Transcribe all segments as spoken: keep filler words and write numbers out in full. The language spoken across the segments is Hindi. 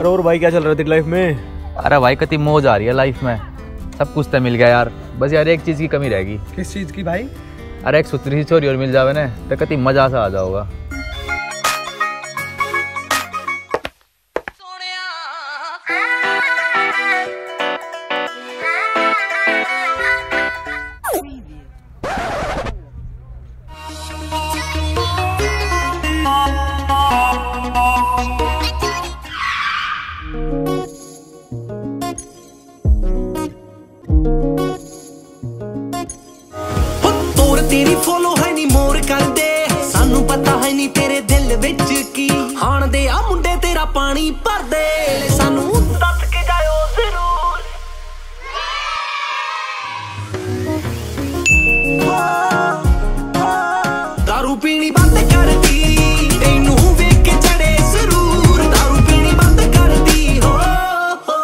अरे और भाई क्या चल रहा है तेरी लाइफ में? अरे भाई कितनी मौज आ रही है लाइफ में, सब कुछ तो मिल गया यार, बस यार एक चीज़ की कमी रहेगी। किस चीज़ की भाई? अरे एक सुथरी सी छोरी और मिल जावे ना तो कितनी मजा सा आ जाओगा। तेरी फॉलो है नी मोर कर दे, सानू पता है नी तेरे दिल विच की, हाण दे आ मुंडे तेरा पानी भर दे, सानू दस के जायो जरूर। दारू पीनी बंद कर दी, इनू वेख के चढ़े जरूर, दारू पीनी बंद कर दी हो, हो।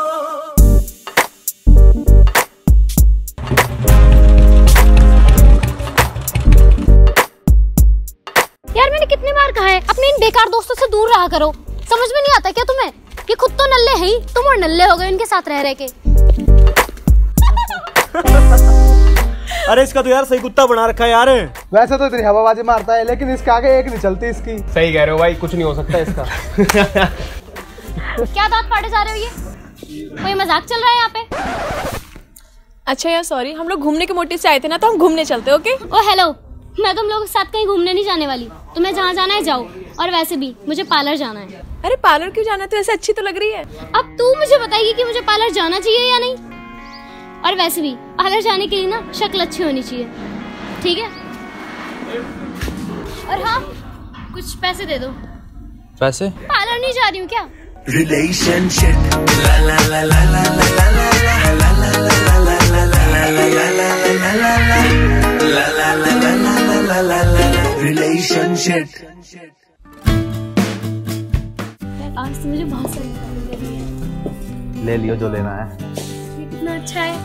कितने बार कहा है अपने इन बेकार दोस्तों से दूर रहा करो, समझ में नहीं आता क्या तुम्हें? ये खुद तो नल्ले है ही, तुम और नल्ले हो गए इनके साथ रह रह के। अरे इसका तो यार सही कुत्ता बना रखा है यार, वैसे तो इतनी हवाबाजी मारता है लेकिन इसके आगे एक नहीं चलती इसकी। सही कह रहे हो भाई, कुछ नहीं हो सकता इसका। क्या दांत फाड़े जा रहे हो, ये कोई मजाक चल रहा है यहाँ पे? अच्छा यार सॉरी, हम लोग घूमने के मोटिव से आए थे ना, तो हम घूमने चलते। ओके ओ हेलो, मैं तुम लोगों के साथ कहीं घूमने नहीं जाने वाली, तुम्हें जहाँ जाना है जाओ, और वैसे भी मुझे पार्लर जाना है। अरे पार्लर क्यों जाना है, तो ऐसे अच्छी तो लग रही है। अब तू मुझे बताएगी कि मुझे पार्लर जाना चाहिए या नहीं, और वैसे भी पार्लर जाने के लिए ना शक्ल अच्छी होनी चाहिए, ठीक है? और हाँ कुछ पैसे दे दो। पैसे? पार्लर नहीं जा रही हूँ क्या? रिलेशनशिप। आज तो मुझे बहुत सारी चीजें ले लियो जो लेना है। ये कितना अच्छा है,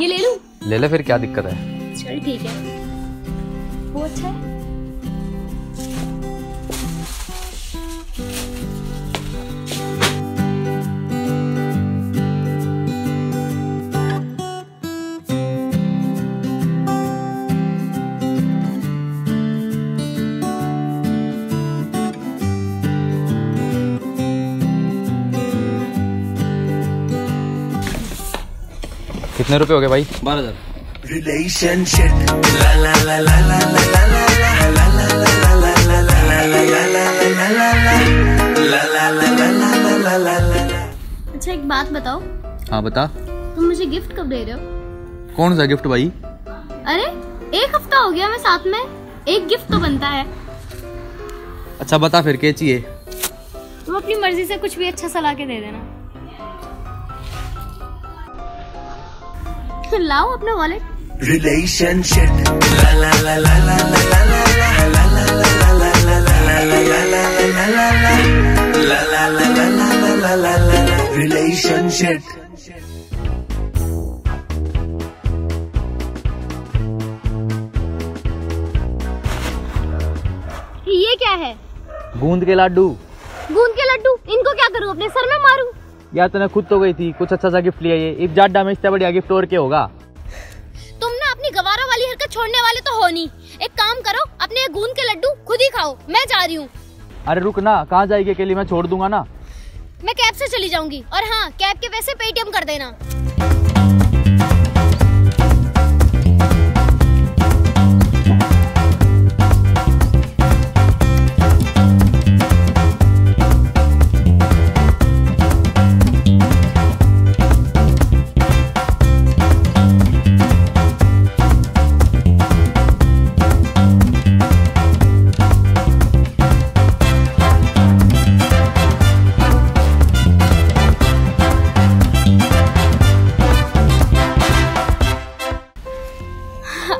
ये ले लूं? ले ले फिर, क्या दिक्कत है? चल ठीक है, वो अच्छा है। कितने रुपए हो गए भाई? बारह हजार। अच्छा एक बात बताओ। हाँ बता। तुम मुझे गिफ्ट कब दे रहे हो? कौन सा गिफ्ट भाई? अरे एक हफ्ता हो गया मैं साथ में, एक गिफ्ट तो बनता है। अच्छा बता फिर क्या चाहिए? तुम अपनी मर्जी से कुछ भी अच्छा सा ला के दे देना। लाओ अपना वॉलेट। रिलेशनशिप। रिलेशनशिप। ये क्या है? गूंद के लड्डू। गूंद के लड्डू, इनको क्या करूँ, अपने सर में मारूँ? यार तूने खुद तो गई थी, कुछ अच्छा सा गिफ्ट लिया, ये इफ जाट डैमेज था बढ़िया गिफ्ट और क्या होगा? तुम ना अपनी गवारा वाली हरकत छोड़ने वाले तो हो नहीं, एक काम करो अपने गूंद के लड्डू खुद ही खाओ, मैं जा रही हूँ। अरे रुक ना, कहाँ जाएगी अकेली, मैं छोड़ दूंगा ना। मैं कैब से चली जाऊंगी, और हाँ कैब के पैसे पेटीएम कर देना।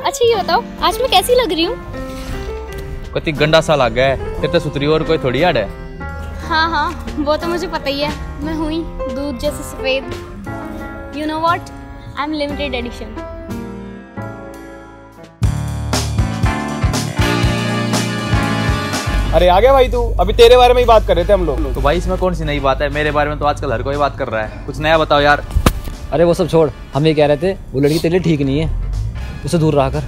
अच्छा ये बताओ आज मैं कैसी लग रही हूँ? कति गंदा सा लग गया है, तेरे तो सुतरी और कोई थोड़ी याद है। हाँ हाँ वो तो मुझे पता ही है, मैं हुई दूध जैसे सफेद। You know what, I am limited edition. अरे आ गया भाई तू, अभी तेरे बारे में ही बात कर रहे थे हम लोग। तो भाई इसमें कौन सी नई बात है, मेरे बारे में तो आजकल हर कोई बात कर रहा है, कुछ नया बताओ यार। अरे वो सब छोड़, हम ये कह रहे थे वो लड़की तेरे लिए ठीक नहीं है, उसे दूर रहा कर।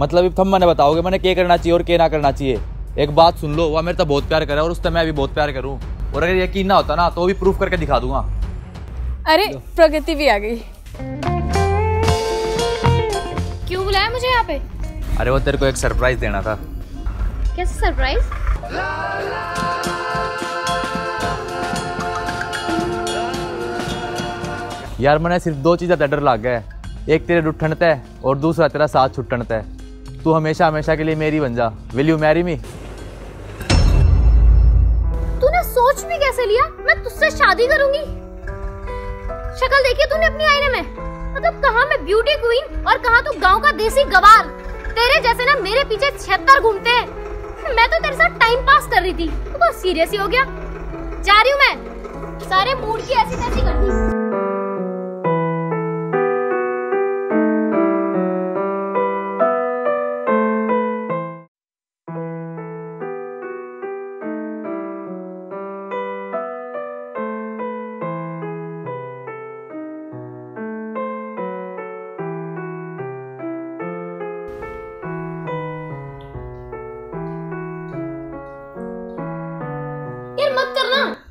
मतलब थम मैंने बताओगे मैंने क्या करना चाहिए और क्या ना करना चाहिए। एक बात सुन लो, वह मेरे तो बहुत प्यार करे और उससे मैं भी बहुत प्यार करूँ, और अगर यकीन ना होता ना तो भी प्रूफ करके दिखा दूंगा। अरे प्रगति भी आ गई। क्यों बुलाया मुझे यहाँ पे? अरे वो तेरे को एक सरप्राइज देना था। कैसे सरप्राइज? यार मैंने सिर्फ दो चीजें डर लग गए, एक तेरे रुठनता है और दूसरा तेरा साथ छुट्टनता है। तू हमेशा हमेशा के लिए मेरी बन जा, विल यू मैरी मी? तूने सोच भी कैसे लिया मैं तुझसे शादी करूंगी? शक्ल देखिए तूने अपनी आईने में, मतलब कहाँ मैं ब्यूटी क्वीन और कहाँ तू गांव का देसी गवार। तेरे जैसे ना मेरे पीछे छिहत्तर घूमते हैं, मैं तो तेरे साथ टाइम पास कर रही थी, तू बहुत सीरियस ही हो गया। जा रही हूँ मैं, सारे मूड की ऐसी तैसी कर दी।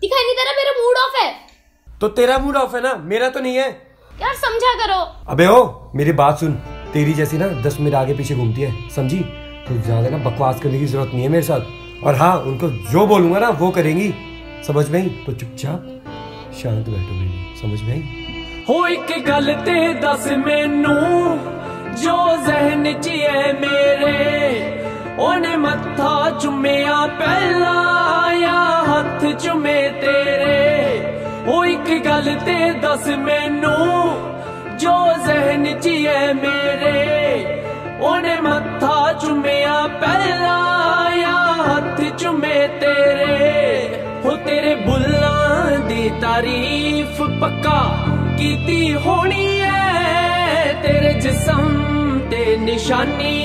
दिखाई नहीं दे रहा, मेरा मूड ऑफ है। तो तेरा मूड ऑफ है ना, मेरा तो नहीं है। यार समझा करो। अबे ओ मेरी बात सुन, तेरी जैसी ना दस मिनट आगे पीछे घूमती है समझी, तो ज्यादा ना बकवास करने की जरूरत नहीं है मेरे साथ। और हाँ उनको जो बोलूंगा ना वो करेंगी, समझ में आई? तो चुपचाप शांत बैठो मेरी, समझ में आई? हो एक गलते दस मैनू जो जहन ची है मेरे, ओने मत्था चुम्या पहला या हथ चुमे तेरे। ओ एक गल ते दस मैनू जो जहन ची है मेरे, ओने मत्था चुम्या पहला या हथ चुमे तेरे। हो तेरे बुल्ला दी तारीफ पक्का कीती होनी है, तेरे जिस्म ते निशानी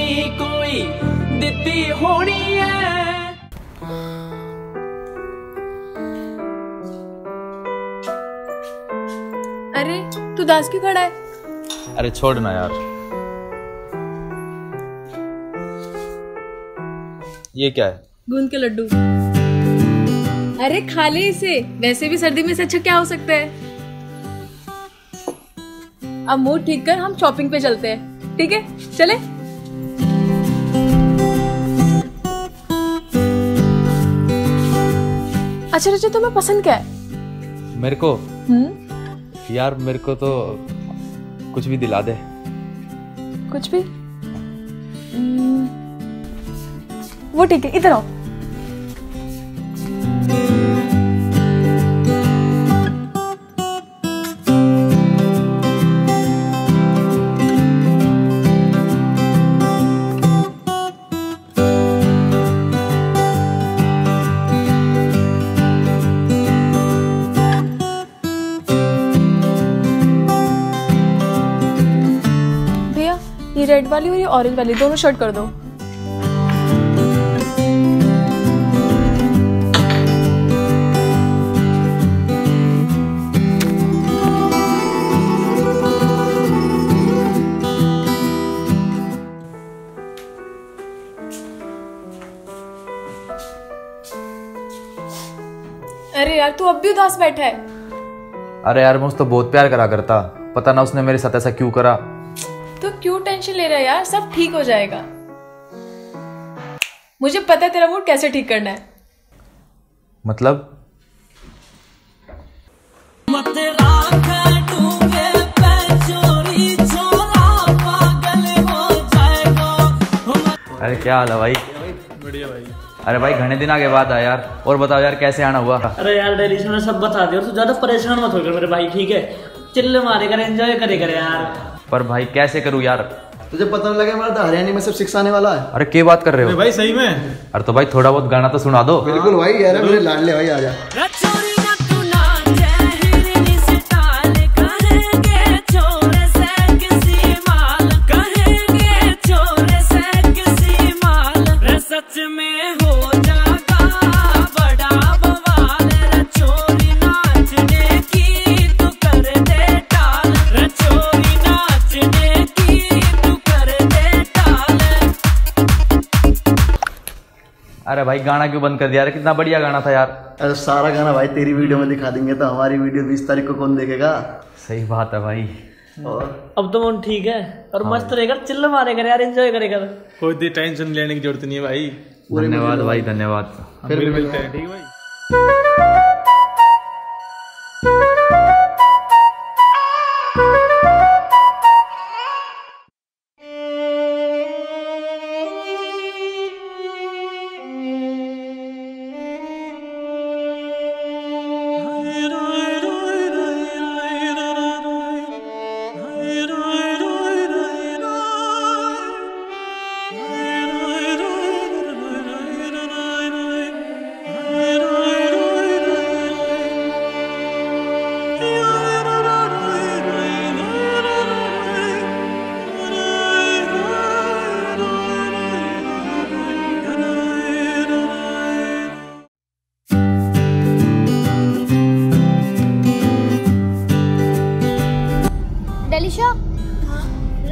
कोई दिती होनी है। अरे तू दास क्यों खड़ा है? अरे छोड़ ना यार, ये क्या है? गूंद के लड्डू। अरे खा ले इसे, वैसे भी सर्दी में से अच्छा क्या हो सकता है। अब मूड ठीक कर, हम शॉपिंग पे चलते हैं, ठीक है? चले। अच्छा रजत तुम्हें तो पसंद क्या है? मेरे को हम्म यार मेरे को तो कुछ भी दिला दे। कुछ भी? वो ठीक है, इधर आओ। रेड वाली और ये ऑरेंज वाली दोनों शर्ट कर दो। अरे यार तू अब भी उदास बैठा है। अरे यार मैं उसको बहुत प्यार करा करता, पता ना उसने मेरे साथ ऐसा क्यों करा। तो क्यों टेंशन ले रहा है यार, सब ठीक हो जाएगा। मुझे पता है तेरा मूड कैसे ठीक करना है। मतलब अरे क्या हाल है भाई? बढ़िया भाई। अरे भाई घने दिनों के बाद आया यार, और बताओ यार कैसे आना हुआ? अरे यार डेली मैंने सब बता दिया, तो ज्यादा परेशान मत होकर मेरे भाई, ठीक है? चिल्ले मारे कर, एंजॉय करे कर यार। पर भाई कैसे करूँ यार? तुझे पता लगे हमारा तो हरियाणी में सब सिक्स आने वाला है। अरे क्या बात कर रहे हो भाई, सही में? अरे तो भाई थोड़ा बहुत गाना तो सुना दो। बिल्कुल भाई, यार मेरे लाडले भाई आजा। सच में हो जा अरे भाई गाना क्यों बंद कर दिया? अरे कितना बढ़िया गाना था यार। अरे सारा गाना भाई तेरी वीडियो में दिखा देंगे तो हमारी वीडियो बीस तारीख को कौन देखेगा? सही बात है भाई। और अब तो मन ठीक है और हाँ। मस्त रहेगा, चिल्ला मारेगा यार, एंजॉय करेगा। कोई टेंशन लेने की जरूरत नहीं है भाई। धन्यवाद भाई, धन्यवाद। फिर मिलते हैं, ठीक भाई।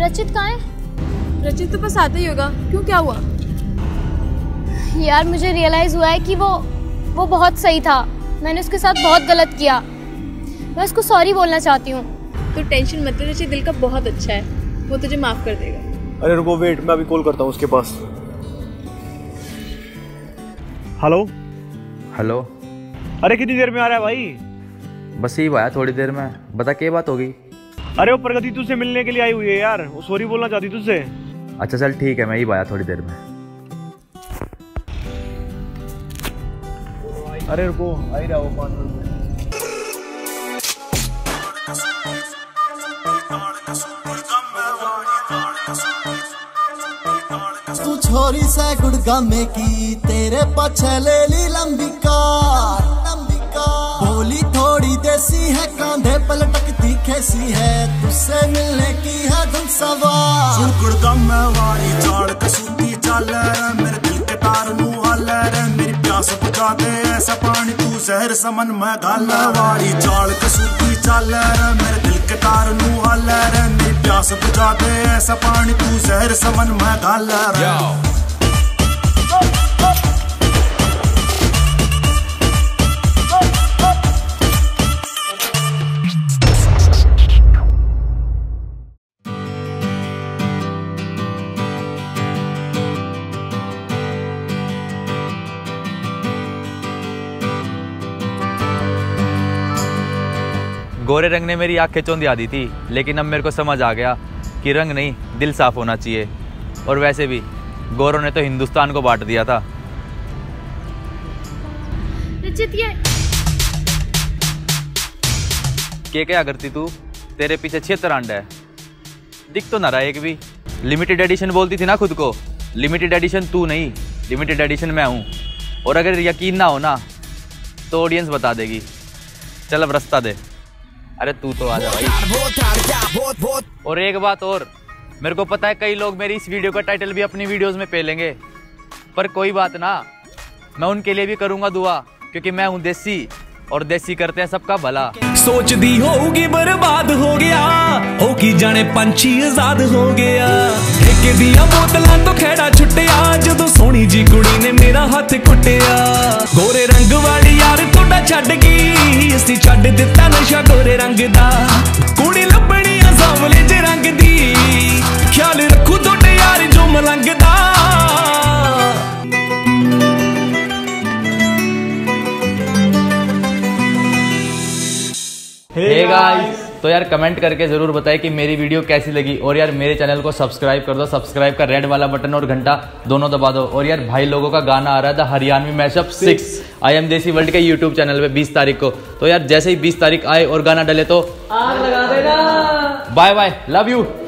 रचित कहाँ है? रचित तो बस आता ही होगा, क्यों क्या हुआ? यार मुझे रियलाइज हुआ है कि वो वो बहुत सही था, मैंने उसके साथ बहुत गलत किया। मैं उसको सॉरी बोलना चाहती हूँ। तो टेंशन मत ले, दिल का बहुत अच्छा है, वो तुझे माफ कर देगा। अरे रुको वेट, मैं अभी कॉल करता हूँ उसके पास। हेलो हेलो, अरे कितनी देर में आ रहा है भाई? बस यही आया थोड़ी देर में, बता क्या बात हो गई? अरे वो प्रगति तुझसे मिलने के लिए आई हुई है यार, वो सॉरी बोलना चाहती तुझसे। अच्छा चल ठीक है, मैं ही आया थोड़ी देर में। अरे रुको, आ ही रहा हूं पाँच मिनट में। तू छोरी से गुड़गामे की, तेरे पाछे ले ली लंबी कार। बोली थोड़ी देसी है, कांधे पलटकती कैसी है, तुझसे मिलने की है धुन सवार। गुड़गम वाली जाड़ कसूती चाल रे, मेरे दिल के तार नू हाल रे, मेरी प्यास बुझा दे ऐसा पानी तू जहर समन में घाल। वाली जाड़ कसूती चाल रे, मेरे दिल के तार नू हाल रे, मेरी प्यास बुझा दे ऐसा पानी तू जहर समन में घाल रे। गोरे रंग ने मेरी आँखें चौंधिया दी थी, लेकिन अब मेरे को समझ आ गया कि रंग नहीं, दिल साफ होना चाहिए। और वैसे भी गोरों ने तो हिंदुस्तान को बांट दिया था। रचित ये क्या क्या करती तू? तेरे पीछे छिहत्तर अंडे है, दिख तो ना रहा एक भी। लिमिटेड एडिशन बोलती थी ना खुद को, लिमिटेड एडिशन तू नहीं, लिमिटेड एडिशन मैं हूँ। और अगर यकीन ना हो ना तो ऑडियंस बता देगी। चल अब रास्ता दे। अरे तू तो आजा भाई। और एक बात और, मेरे को पता है कई लोग मेरी इस वीडियो का टाइटल भी अपनी वीडियोस में पे लेंगे, पर कोई बात ना, मैं उनके लिए भी करूंगा दुआ, क्योंकि मैं हूं देसी और देसी करते हैं सबका भला। सोच दी होगी बर्बाद हो गया, हो की जाने पंछी आजाद हो गया। ठेके दिया बोतलां तो खेड़ा छुटिया, जदों सोनी जी कुड़ी ने मेरा हाथ कुटिया। गोरे रंग वाली यार तोड़ा छड्ड गई, इसी छड्ड दिता नशा गोरे रंग दा। कुड़ी लभनी सांवले जे रंग दी, ख्याल रखू तोड़े यार जो मलंग दा। हे गाइस, तो यार कमेंट करके जरूर बताएं कि मेरी वीडियो कैसी लगी। और यार मेरे चैनल को सब्सक्राइब कर दो, सब्सक्राइब का रेड वाला बटन और घंटा दोनों दबा दो। और यार भाई लोगों का गाना आ रहा था Haryanvi mashup six I am desi world के यूट्यूब चैनल पे बीस तारीख को। तो यार जैसे ही बीस तारीख आए और गाना डले तो आग लगा देना। Bye bye, love you.